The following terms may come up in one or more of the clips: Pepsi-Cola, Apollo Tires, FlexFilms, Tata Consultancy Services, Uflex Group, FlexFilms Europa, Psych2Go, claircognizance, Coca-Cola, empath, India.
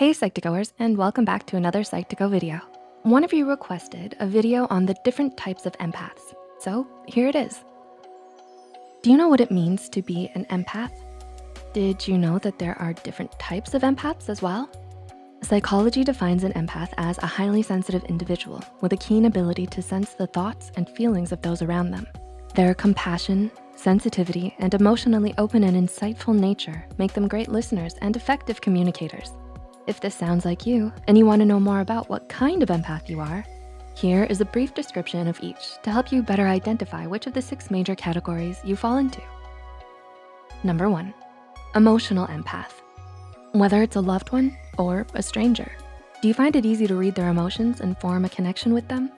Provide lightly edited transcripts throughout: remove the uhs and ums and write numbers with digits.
Hey Psych2Goers, and welcome back to another Psych2Go video. One of you requested a video on the different types of empaths, so here it is. Do you know what it means to be an empath? Did you know that there are different types of empaths as well? Psychology defines an empath as a highly sensitive individual with a keen ability to sense the thoughts and feelings of those around them. Their compassion, sensitivity, and emotionally open and insightful nature make them great listeners and effective communicators. If this sounds like you and you want to know more about what kind of empath you are, here is a brief description of each to help you better identify which of the 6 major categories you fall into. Number 1, emotional empath. Whether it's a loved one or a stranger, do you find it easy to read their emotions and form a connection with them?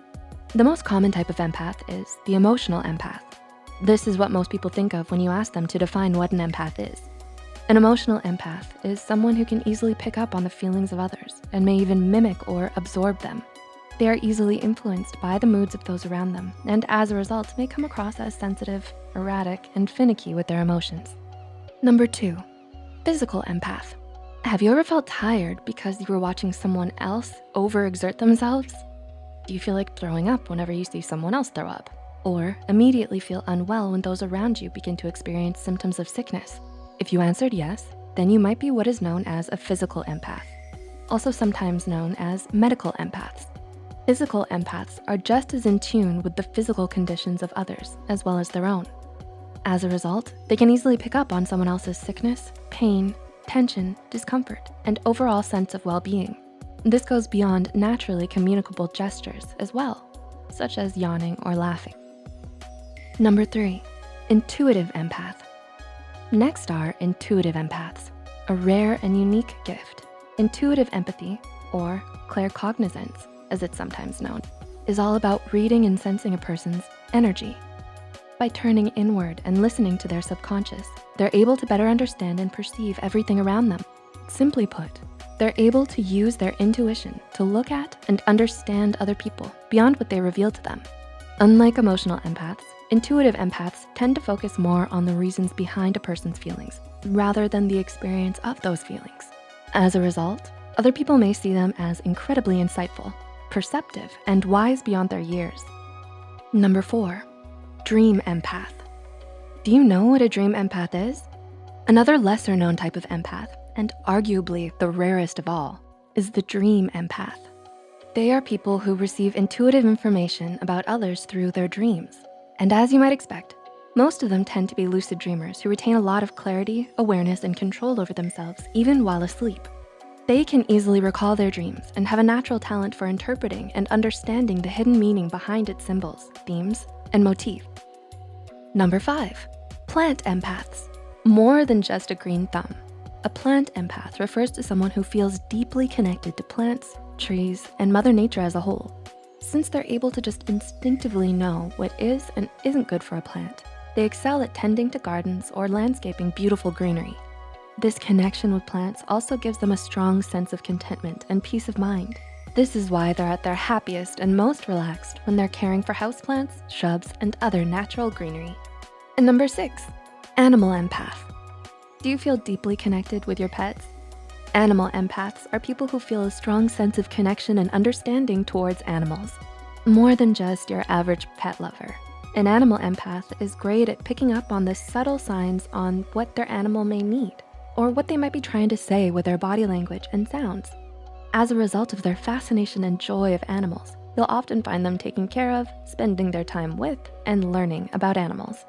The most common type of empath is the emotional empath. This is what most people think of when you ask them to define what an empath is. An emotional empath is someone who can easily pick up on the feelings of others and may even mimic or absorb them. They are easily influenced by the moods of those around them, and as a result, may come across as sensitive, erratic, and finicky with their emotions. Number 2, physical empath. Have you ever felt tired because you were watching someone else overexert themselves? Do you feel like throwing up whenever you see someone else throw up, or immediately feel unwell when those around you begin to experience symptoms of sickness? If you answered yes, then you might be what is known as a physical empath, also sometimes known as medical empaths. Physical empaths are just as in tune with the physical conditions of others as well as their own. As a result, they can easily pick up on someone else's sickness, pain, tension, discomfort, and overall sense of well-being. This goes beyond naturally communicable gestures as well, such as yawning or laughing. Number 3, intuitive empath. Next are intuitive empaths, a rare and unique gift. Intuitive empathy, or claircognizance, as it's sometimes known, is all about reading and sensing a person's energy. By turning inward and listening to their subconscious, they're able to better understand and perceive everything around them. Simply put, they're able to use their intuition to look at and understand other people beyond what they reveal to them. Unlike emotional empaths, intuitive empaths tend to focus more on the reasons behind a person's feelings rather than the experience of those feelings. As a result, other people may see them as incredibly insightful, perceptive, and wise beyond their years. Number 4, dream empath. Do you know what a dream empath is? Another lesser known type of empath, and arguably the rarest of all, is the dream empath. They are people who receive intuitive information about others through their dreams. And as you might expect, most of them tend to be lucid dreamers who retain a lot of clarity, awareness, and control over themselves, even while asleep. They can easily recall their dreams and have a natural talent for interpreting and understanding the hidden meaning behind its symbols, themes, and motif. Number 5, plant empaths. More than just a green thumb, a plant empath refers to someone who feels deeply connected to plants, trees, and Mother Nature as a whole. Since they're able to just instinctively know what is and isn't good for a plant, they excel at tending to gardens or landscaping beautiful greenery. This connection with plants also gives them a strong sense of contentment and peace of mind. This is why they're at their happiest and most relaxed when they're caring for houseplants, shrubs, and other natural greenery. And Number 6, animal empath. Do you feel deeply connected with your pets? Animal empaths are people who feel a strong sense of connection and understanding towards animals. More than just your average pet lover, an animal empath is great at picking up on the subtle signs on what their animal may need or what they might be trying to say with their body language and sounds. As a result of their fascination and joy of animals, you'll often find them taken care of, spending their time with, and learning about animals.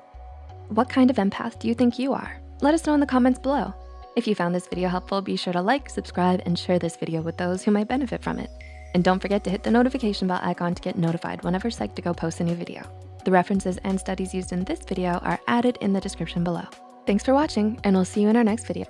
What kind of empath do you think you are? Let us know in the comments below. If you found this video helpful, be sure to like, subscribe, and share this video with those who might benefit from it. And don't forget to hit the notification bell icon to get notified whenever Psych2Go posts a new video. The references and studies used in this video are added in the description below. Thanks for watching, and we'll see you in our next video.